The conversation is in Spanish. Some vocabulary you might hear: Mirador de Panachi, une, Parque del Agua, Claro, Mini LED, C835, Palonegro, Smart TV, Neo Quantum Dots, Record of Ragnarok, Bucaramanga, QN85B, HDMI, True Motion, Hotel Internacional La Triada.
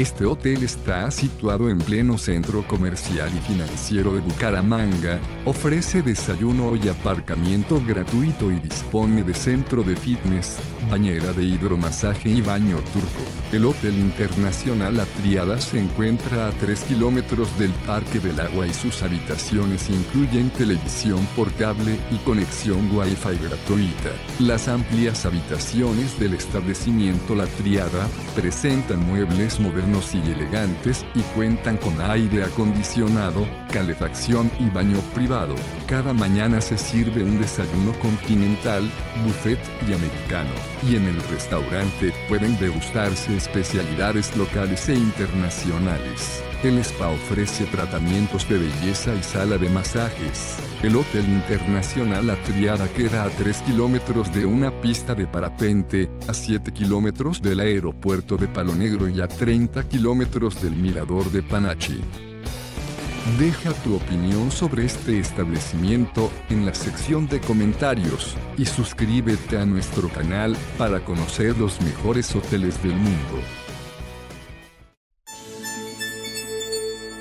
Este hotel está situado en pleno centro comercial y financiero de Bucaramanga, ofrece desayuno y aparcamiento gratuito y dispone de centro de fitness, bañera de hidromasaje y baño turco. El Hotel Internacional La Triada se encuentra a 3 kilómetros del Parque del Agua y sus habitaciones incluyen televisión por cable y conexión Wi-Fi gratuita. Las amplias habitaciones del establecimiento La Triada presentan muebles modernos y elegantes y cuentan con aire acondicionado, calefacción y baño privado. Cada mañana se sirve un desayuno continental, buffet y americano, y en el restaurante pueden degustarse especialidades locales e internacionales. El spa ofrece tratamientos de belleza y sala de masajes. El Hotel Internacional La Triada queda a 3 kilómetros de una pista de parapente, a 7 kilómetros del aeropuerto de Palonegro y a 30 kilómetros del Mirador de Panachi. Deja tu opinión sobre este establecimiento en la sección de comentarios y suscríbete a nuestro canal para conocer los mejores hoteles del mundo.